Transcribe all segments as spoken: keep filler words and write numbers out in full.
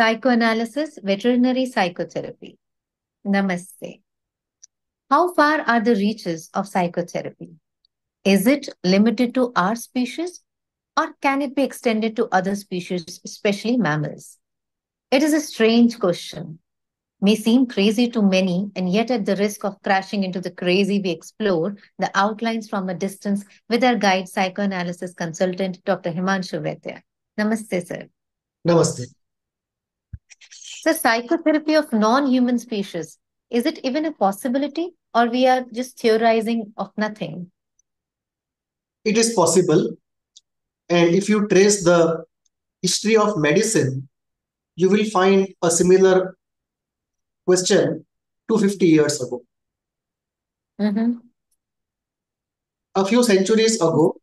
Psychoanalysis, Veterinary Psychotherapy. Namaste. How far are the reaches of psychotherapy? Is it limited to our species, or can it be extended to other species, especially mammals? It is a strange question. May seem crazy to many, and yet at the risk of crashing into the crazy, we explore the outlines from a distance with our guide, psychoanalysis consultant, Doctor Himanshu Vaidya. Namaste, sir. Namaste. So, psychotherapy of non-human species, is it even a possibility, or we are just theorizing of nothing? It is possible. And if you trace the history of medicine, you will find a similar question two hundred fifty years ago. Mm-hmm. A few centuries ago,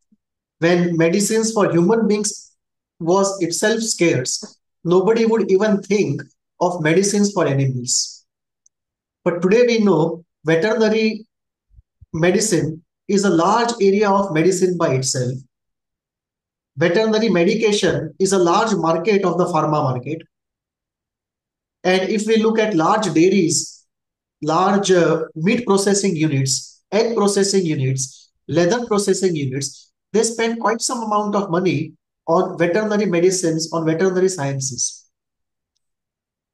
when medicines for human beings was itself scarce, nobody would even think of medicines for animals. But today we know veterinary medicine is a large area of medicine by itself. Veterinary medication is a large market of the pharma market. And if we look at large dairies, large uh, meat processing units, egg processing units, leather processing units, they spend quite some amount of money on veterinary medicines, on veterinary sciences.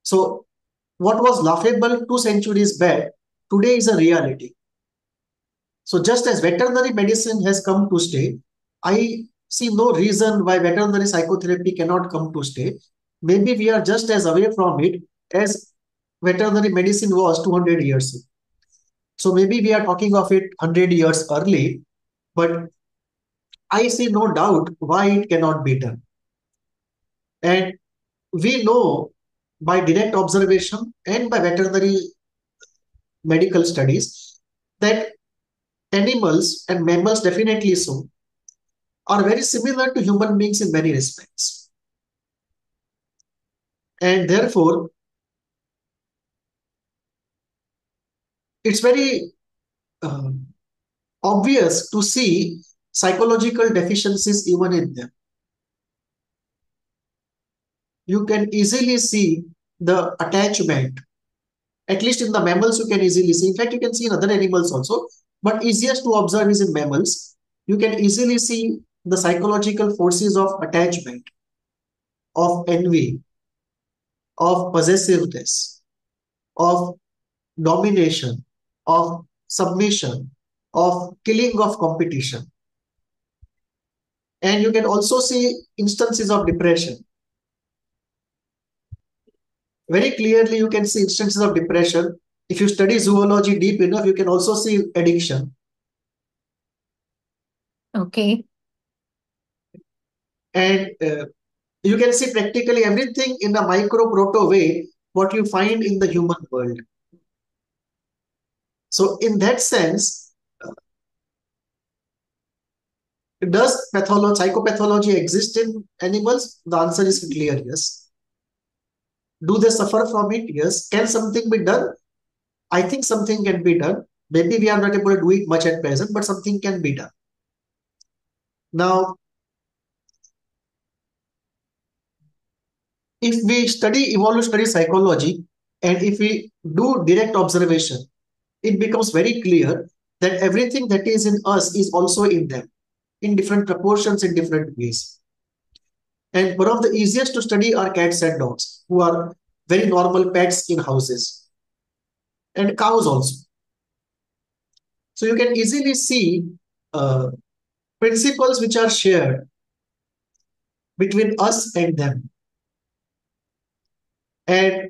So what was laughable two centuries back, today is a reality. So just as veterinary medicine has come to stay, I see no reason why veterinary psychotherapy cannot come to stay. Maybe we are just as away from it as veterinary medicine was two hundred years ago. So maybe we are talking of it one hundred years early, but I see no doubt why it cannot be done. And we know by direct observation and by veterinary medical studies that animals, and mammals definitely so, are very similar to human beings in many respects. And therefore, it's very uh, obvious to see psychological deficiencies even in them. You can easily see the attachment, at least in the mammals you can easily see. In fact, you can see in other animals also, but easiest to observe is in mammals. You can easily see the psychological forces of attachment, of envy, of possessiveness, of domination, of submission, of killing of competition. And you can also see instances of depression. Very clearly you can see instances of depression. If you study zoology deep enough, you can also see addiction. Okay. And uh, you can see practically everything in a micro-proto way, what you find in the human world. So in that sense, uh, does patholo- psychopathology exist in animals? The answer is clear, yes. Do they suffer from it? Yes. Can something be done? I think something can be done. Maybe we are not able to do it much at present, but something can be done. Now, if we study evolutionary psychology and if we do direct observation, it becomes very clear that everything that is in us is also in them, in different proportions, in different ways. And one of the easiest to study are cats and dogs, who are very normal pets in houses, and cows also. So you can easily see uh, principles which are shared between us and them. And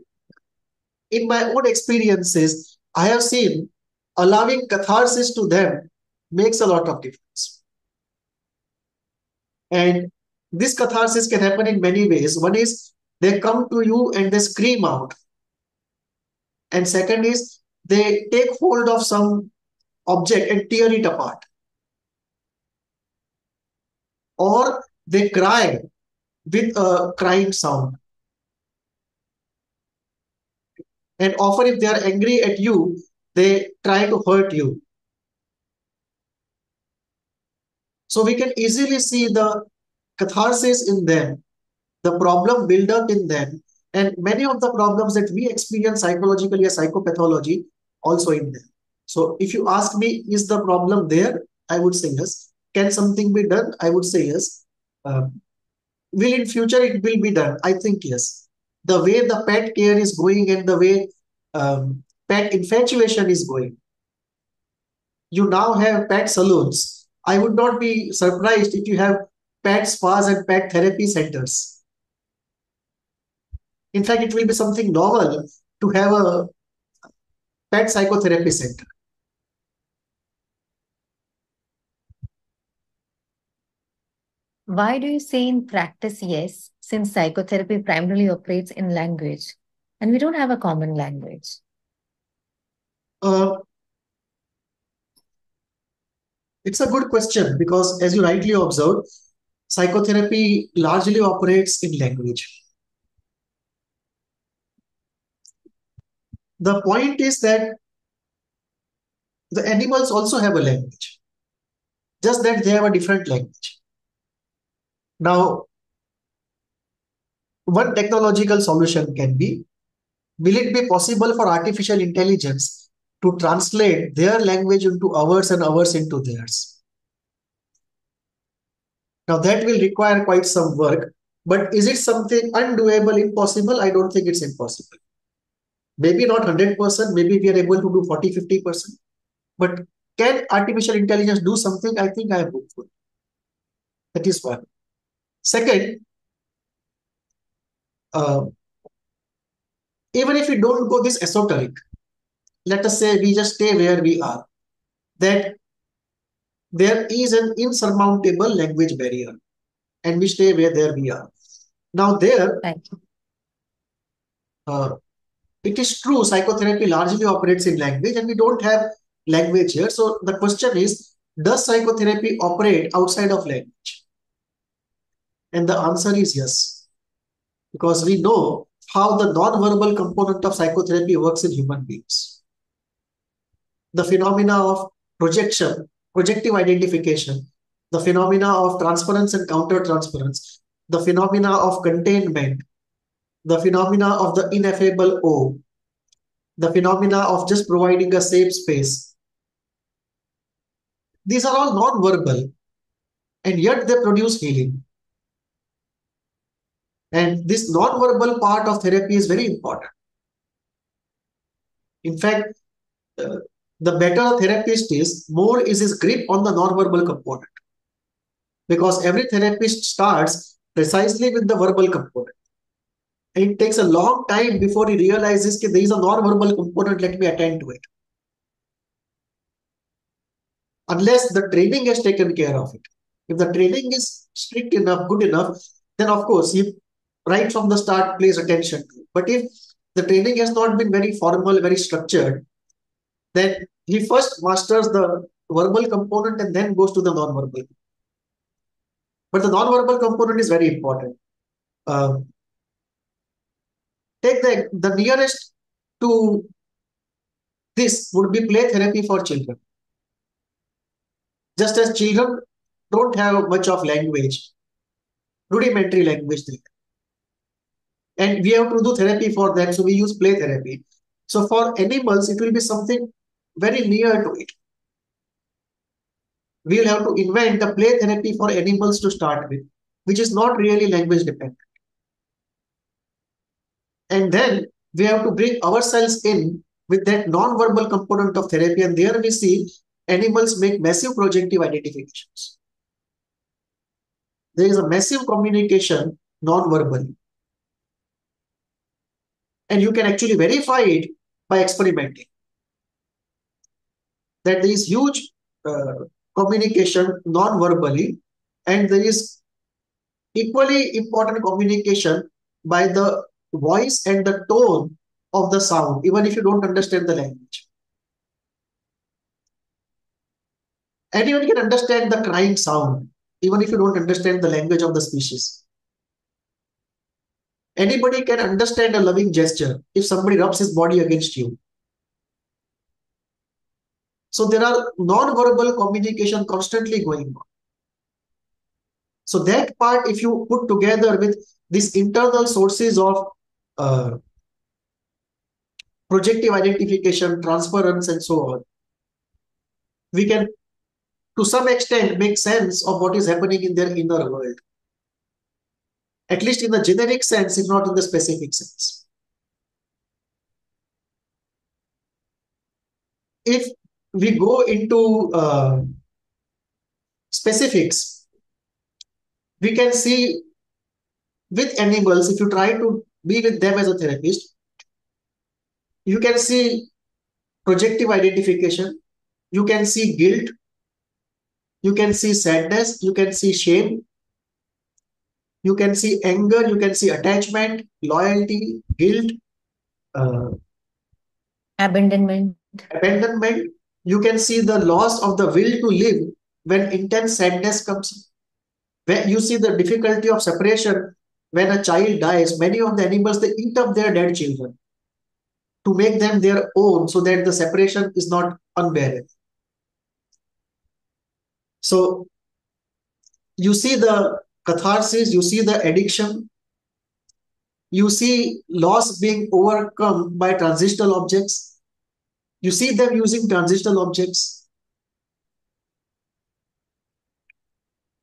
in my own experiences, I have seen allowing catharsis to them makes a lot of difference. And this catharsis can happen in many ways. One is they come to you and they scream out. And second is they take hold of some object and tear it apart. Or they cry with a crying sound. And often if they are angry at you, they try to hurt you. So we can easily see the catharsis in them, the problem build up in them, And many of the problems that we experience psychologically or psychopathology also in there. So if you ask me, is the problem there? I would say yes. Can something be done? I would say yes. Um, will in future it will be done? I think yes. The way the pet care is going and the way um, pet infatuation is going. You now have pet salons. I would not be surprised if you have pet spas and pet therapy centers. In fact, it will be something novel to have a pet psychotherapy center. Why do you say in practice yes, since psychotherapy primarily operates in language and we don't have a common language? Uh, it's a good question because, as you rightly observed, psychotherapy largely operates in language. The point is that the animals also have a language, just that they have a different language. Now, one technological solution can be, will it be possible for artificial intelligence to translate their language into ours and ours into theirs? Now, that will require quite some work, but is it something undoable, impossible? I don't think it's impossible. Maybe not one hundred percent, maybe we are able to do forty to fifty percent. But can artificial intelligence do something? I think I am hopeful. That is one. Second, uh, even if we don't go this esoteric, let us say we just stay where we are, that there is an insurmountable language barrier and we stay where there we are. Now there, Thank you. Uh, It is true, psychotherapy largely operates in language and we don't have language here. So the question is, does psychotherapy operate outside of language? And the answer is yes. Because we know how the non-verbal component of psychotherapy works in human beings. The phenomena of projection, projective identification, the phenomena of transference and counter-transference, the phenomena of containment, the phenomena of the ineffable O, the phenomena of just providing a safe space. These are all non-verbal and yet they produce healing. And this non-verbal part of therapy is very important. In fact, uh, the better therapist is, more is his grip on the non-verbal component. Because every therapist starts precisely with the verbal component. It takes a long time before he realizes that there is a non-verbal component, let me attend to it. Unless the training has taken care of it. If the training is strict enough, good enough, then of course he right from the start pays attention to it. But if the training has not been very formal, very structured, then he first masters the verbal component and then goes to the non-verbal. But the non-verbal component is very important. Uh, Take the, the nearest to this would be play therapy for children. Just as children don't have much of language, rudimentary language there. And we have to do therapy for that, so we use play therapy. So for animals, it will be something very near to it. We will have to invent a play therapy for animals to start with, which is not really language dependent. And then we have to bring ourselves in with that non-verbal component of therapy. And there we see animals make massive projective identifications. There is a massive communication non-verbally. And you can actually verify it by experimenting. That there is huge uh, communication non-verbally and there is equally important communication by the voice and the tone of the sound, even if you don't understand the language. Anyone can understand the crying sound, even if you don't understand the language of the species. Anybody can understand a loving gesture if somebody rubs his body against you. So there are non-verbal communication constantly going on. So that part, if you put together with these internal sources of uh, projective identification, transference, and so on, we can, to some extent, make sense of what is happening in their inner world. At least in the generic sense, if not in the specific sense. If we go into uh, specifics, we can see with animals, if you try to be with them as a therapist, you can see projective identification, you can see guilt, you can see sadness, you can see shame, you can see anger, you can see attachment, loyalty, guilt, uh, abandonment. Abandonment. You can see the loss of the will to live when intense sadness comes. When you see the difficulty of separation when a child dies, many of the animals, they eat up their dead children to make them their own so that the separation is not unbearable. So you see the catharsis, you see the addiction, you see loss being overcome by transitional objects, you see them using transitional objects.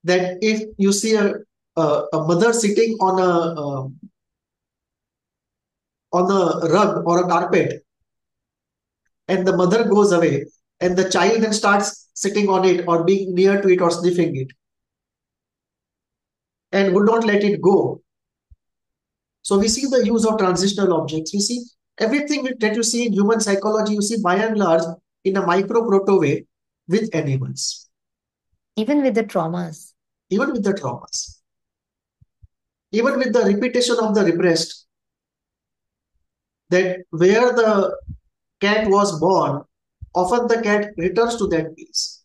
That if you see a, a, a mother sitting on a, um, on a rug or a carpet, and the mother goes away and the child then starts sitting on it or being near to it or sniffing it, and would not let it go. So we see the use of transitional objects. We see everything that you see in human psychology, you see by and large in a micro-proto way with animals. Even with the traumas. Even with the traumas. Even with the repetition of the repressed. That where the cat was born, often the cat returns to that place.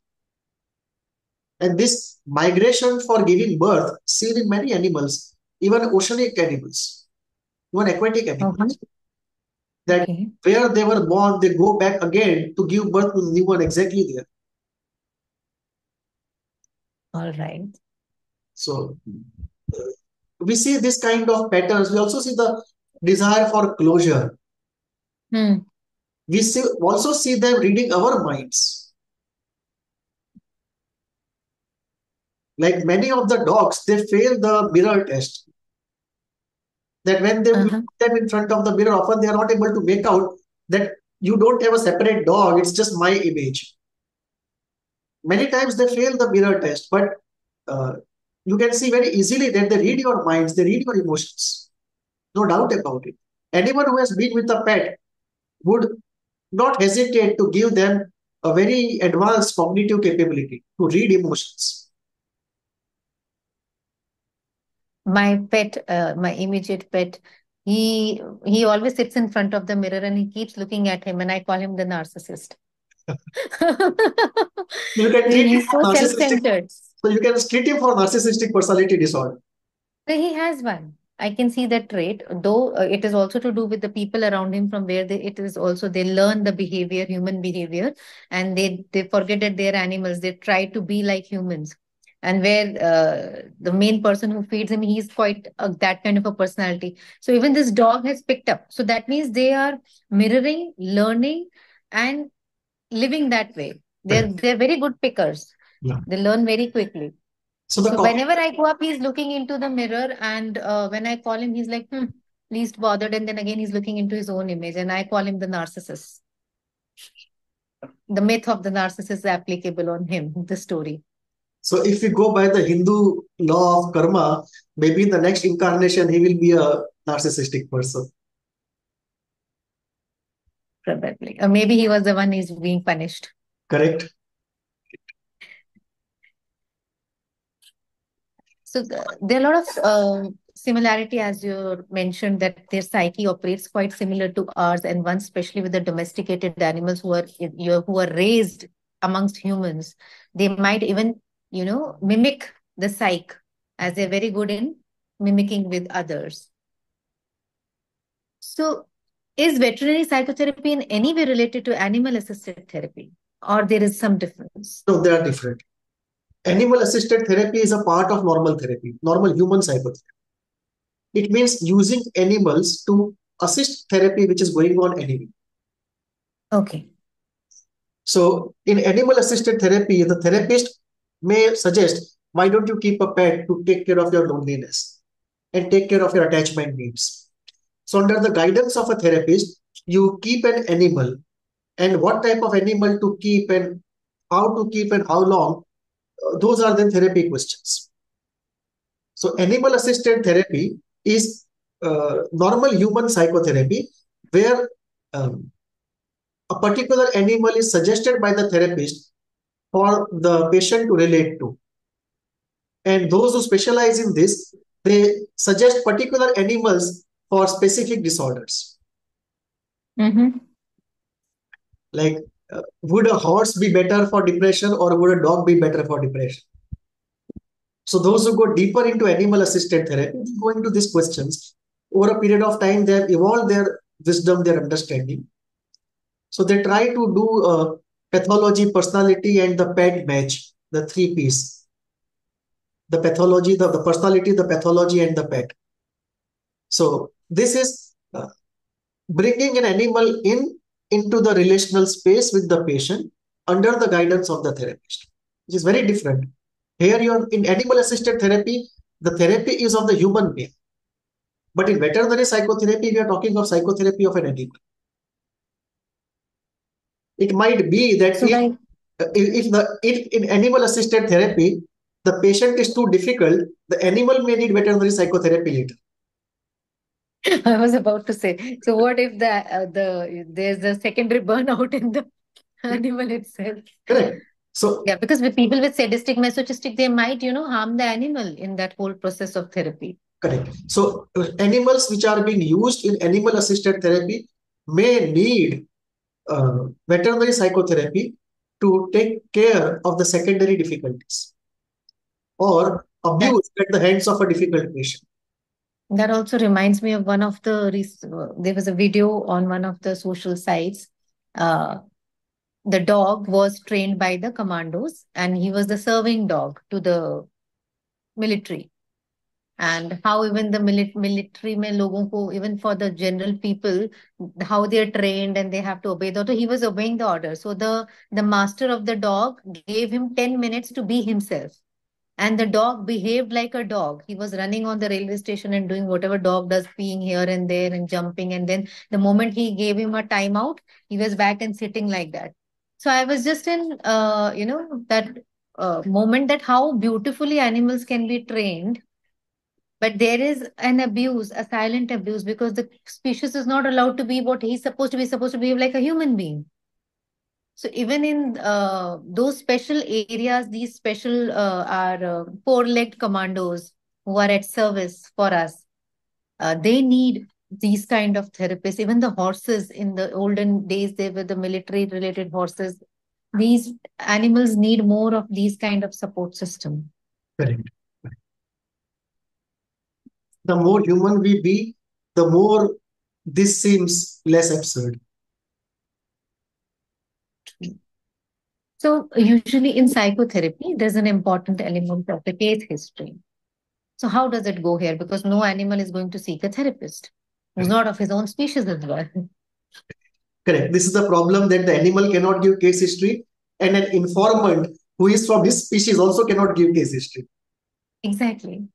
And this migration for giving birth seen in many animals, even oceanic animals, even aquatic animals, uh-huh. that okay. where they were born, they go back again to give birth to the new one exactly there. All right. So we see this kind of patterns. We also see the desire for closure. Hmm. We see, also see them reading our minds. Like many of the dogs, they fail the mirror test. That when they uh-huh. put them in front of the mirror, often they are not able to make out that you don't have a separate dog, it's just my image. Many times they fail the mirror test, but uh, you can see very easily that they read your minds, they read your emotions. No doubt about it. Anyone who has been with a pet would not hesitate to give them a very advanced cognitive capability to read emotions. My pet, uh, my immediate pet, he he always sits in front of the mirror and he keeps looking at him, and I call him the narcissist. You can treat him for narcissistic. So you can treat him for narcissistic personality disorder. So he has one. I can see that trait, though uh, it is also to do with the people around him, from where they, it is also they learn the behavior, human behavior, and they they forget that they are animals. They try to be like humans. And where uh, the main person who feeds him, he's quite uh, that kind of a personality. So even this dog has picked up. So that means they are mirroring, learning, and living that way. They're, they're very good pickers. Yeah. They learn very quickly. So, so whenever I go up, he's looking into the mirror. And uh, when I call him, he's like, hmm, least bothered. And then again, he's looking into his own image. And I call him the narcissist. The myth of the narcissist is applicable on him, the story. So if we go by the Hindu law of karma, maybe in the next incarnation, he will be a narcissistic person. Probably. Or maybe he was the one who's being punished. Correct. So the, there are a lot of uh, similarity, as you mentioned, that their psyche operates quite similar to ours. And one, especially with the domesticated animals who are, who are raised amongst humans, they might even, you know, mimic the psyche, as they're very good in mimicking with others. So is veterinary psychotherapy in any way related to animal-assisted therapy, or there is some difference? No, they are different. Animal-assisted therapy is a part of normal therapy, normal human psychotherapy. It means using animals to assist therapy which is going on anyway. Okay. So in animal-assisted therapy, the therapist may suggest, why don't you keep a pet to take care of your loneliness and take care of your attachment needs? So under the guidance of a therapist, you keep an animal, and what type of animal to keep and how to keep and how long, those are the therapy questions. So animal-assisted therapy is uh, normal human psychotherapy where um, a particular animal is suggested by the therapist for the patient to relate to. And those who specialize in this, they suggest particular animals for specific disorders. Mm-hmm. Like, uh, would a horse be better for depression or would a dog be better for depression? So those who go deeper into animal-assisted therapy go into these questions. Over a period of time, they have evolved their wisdom, their understanding. So they try to do uh, pathology, personality, and the pet match, the three P's. The pathology, the, the personality, the pathology, and the pet. So this is uh, bringing an animal in into the relational space with the patient under the guidance of the therapist, which is very different. Here you are in animal-assisted therapy, the therapy is of the human being. But in veterinary psychotherapy, we are talking of psychotherapy of an animal. It might be that so if, I... if, the, if in animal-assisted therapy, the patient is too difficult, the animal may need veterinary psychotherapy later. I was about to say, so what if the uh, the there's a secondary burnout in the animal itself? Correct. So yeah, because with people with sadistic, masochistic, they might, you know, harm the animal in that whole process of therapy. Correct. So animals which are being used in animal-assisted therapy may need uh, veterinary psychotherapy to take care of the secondary difficulties or abuse That's at the hands of a difficult patient. That also reminds me of one of the, there was a video on one of the social sites. Uh, the dog was trained by the commandos and he was the serving dog to the military. And how even the mili military, mein logon ko, even for the general people, how they are trained and they have to obey the order. He was obeying the order. So the, the master of the dog gave him ten minutes to be himself. And the dog behaved like a dog. He was running on the railway station and doing whatever dog does, peeing here and there and jumping. And then the moment he gave him a timeout, he was back and sitting like that. So I was just in, uh, you know, that uh, moment that how beautifully animals can be trained. But there is an abuse, a silent abuse, because the species is not allowed to be what he's supposed to be, supposed to behave like a human being. So even in uh, those special areas, these special uh, are uh, four-legged commandos who are at service for us. Uh, they need these kind of therapists. Even the horses in the olden days, they were the military-related horses. These animals need more of these kind of support system. Correct. The more human we be, the more this seems less absurd. So usually in psychotherapy, there's an important element of the case history. So how does it go here? Because no animal is going to seek a therapist who's not of his own species as well. Correct. This is the problem, that the animal cannot give case history and an informant who is from his species also cannot give case history. Exactly.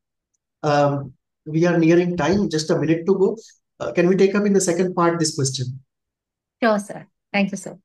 Um, we are nearing time, just a minute to go. Uh, can we take up in the second part this question? Sure, sir. Thank you, sir.